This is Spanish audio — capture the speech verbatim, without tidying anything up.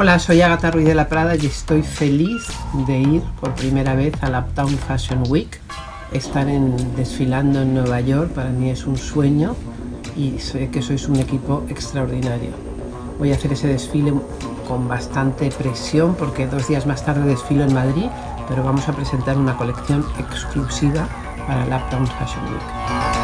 Hola, soy Agatha Ruiz de la Prada y estoy feliz de ir por primera vez a la Uptown Fashion Week. Estar en, desfilando en Nueva York para mí es un sueño y sé que sois un equipo extraordinario. Voy a hacer ese desfile con bastante presión porque dos días más tarde desfilo en Madrid, pero vamos a presentar una colección exclusiva para la Uptown Fashion Week.